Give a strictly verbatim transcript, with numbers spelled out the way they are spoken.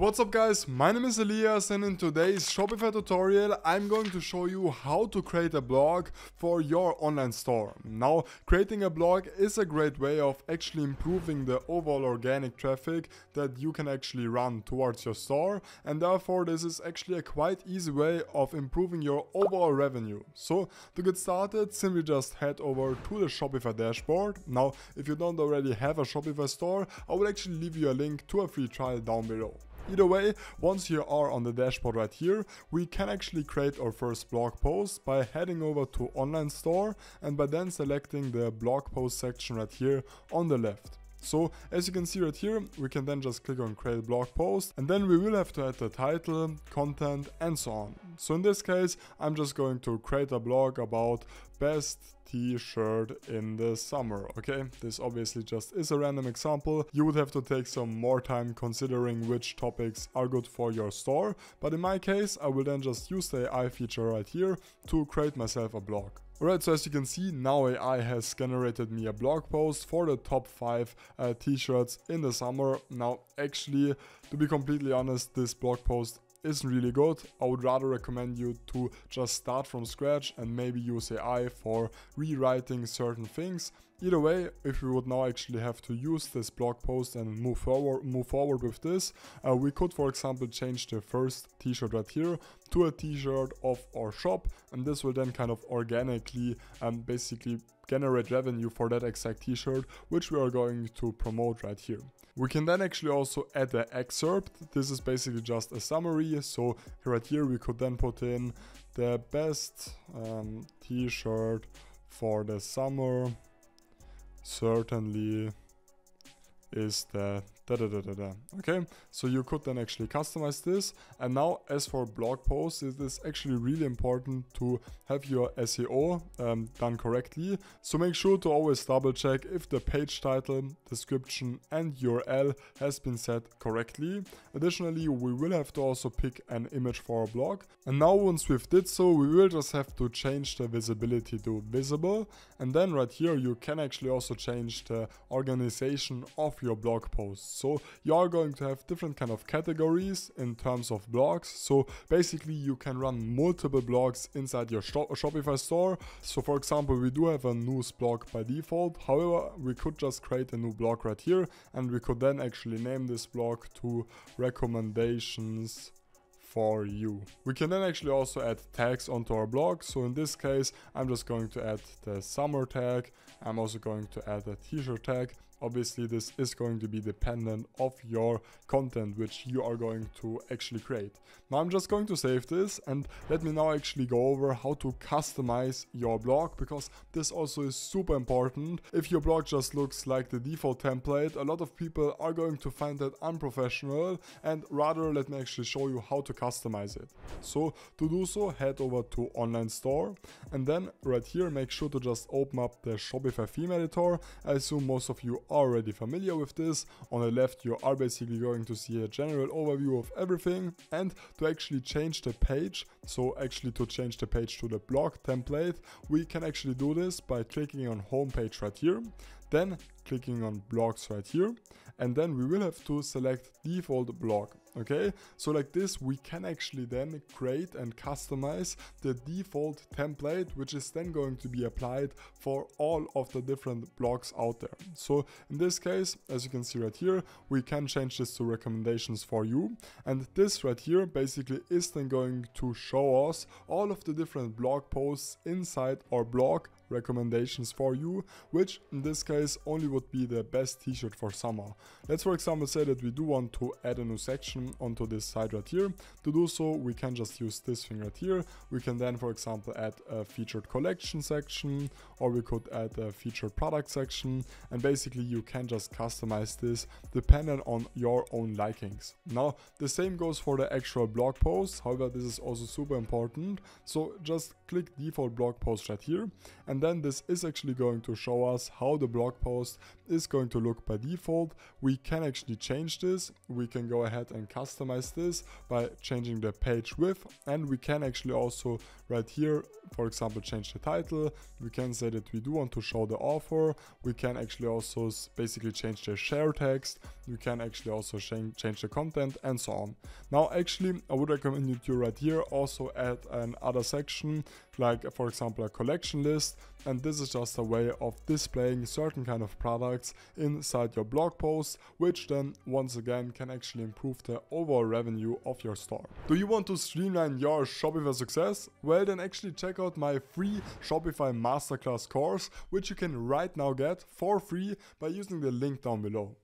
What's up guys, my name is Elias and in today's Shopify tutorial I'm going to show you how to create a blog for your online store. Now, creating a blog is a great way of actually improving the overall organic traffic that you can actually run towards your store, and therefore this is actually a quite easy way of improving your overall revenue. So to get started, simply just head over to the Shopify dashboard. Now, if you don't already have a Shopify store, I will actually leave you a link to a free trial down below. Either way, once you are on the dashboard right here, we can actually create our first blog post by heading over to online store and by then selecting the blog post section right here on the left. So as you can see right here, we can then just click on create blog post, and then we will have to add the title, content and so on. So in this case, I'm just going to create a blog about best t-shirt in the summer. Okay, this obviously just is a random example. You would have to take some more time considering which topics are good for your store, but in my case I will then just use the A I feature right here to create myself a blog. Alright, so as you can see, now A I has generated me a blog post for the top five uh, t-shirts in the summer. Now, actually, to be completely honest, this blog post isn't really good. I would rather recommend you to just start from scratch and maybe use A I for rewriting certain things. Either way, if we would now actually have to use this blog post and move forward move forward with this, uh, we could for example change the first t-shirt right here to a t-shirt of our shop, and this will then kind of organically um, basically generate revenue for that exact t-shirt which we are going to promote right here. We can then actually also add an excerpt. This is basically just a summary, so right here we could then put in the best um, t-shirt for the summer certainly is the da, da, da, da, da. Okay, so you could then actually customize this. And now as for blog posts, it is actually really important to have your S E O um, done correctly, so make sure to always double check if the page title, description and U R L has been set correctly. Additionally, we will have to also pick an image for our blog, and now once we've did so, we will just have to change the visibility to visible, and then right here you can actually also change the organization of your blog posts. So you are going to have different kind of categories in terms of blogs. So basically you can run multiple blogs inside your shop Shopify store. So for example, we do have a news blog by default. However, we could just create a new blog right here, and we could then actually name this blog to recommendations for you. We can then actually also add tags onto our blog. So in this case, I'm just going to add the summer tag. I'm also going to add a t-shirt tag. Obviously, this is going to be dependent of your content which you are going to actually create. Now I'm just going to save this, and let me now actually go over how to customize your blog, because this also is super important. If your blog just looks like the default template, a lot of people are going to find that unprofessional, and rather let me actually show you how to customize it. So to do so, head over to online store, and then right here make sure to just open up the Shopify theme editor. I assume most of you already familiar with this. On the left you are basically going to see a general overview of everything, and to actually change the page, so actually to change the page to the blog template, we can actually do this by clicking on home page right here, then clicking on blogs right here, and then we will have to select default blog. Okay, so like this we can actually then create and customize the default template, which is then going to be applied for all of the different blogs out there. So in this case, as you can see right here, we can change this to recommendations for you, and this right here basically is then going to show us all of the different blog posts inside our blog recommendations for you, which in this case only would be the best t-shirt for summer. Let's for example say that we do want to add a new section onto this side right here. To do so, we can just use this thing right here. We can then for example add a featured collection section, or we could add a featured product section, and basically you can just customize this dependent on your own likings. Now the same goes for the actual blog post. However, this is also super important, so just click default blog post right here, and And then this is actually going to show us how the blog post is going to look by default. We can actually change this. We can go ahead and customize this by changing the page width, and we can actually also right here, for example, change the title. We can say that we do want to show the author. We can actually also basically change the share text. You can actually also change the content and so on. Now, actually, I would recommend you to right here also add another section, like for example, a collection list. And this is just a way of displaying certain kind of products inside your blog post, which then once again can actually improve the overall revenue of your store. Do you want to streamline your Shopify success? Well, then actually check out my free Shopify masterclass course, which you can right now get for free by using the link down below.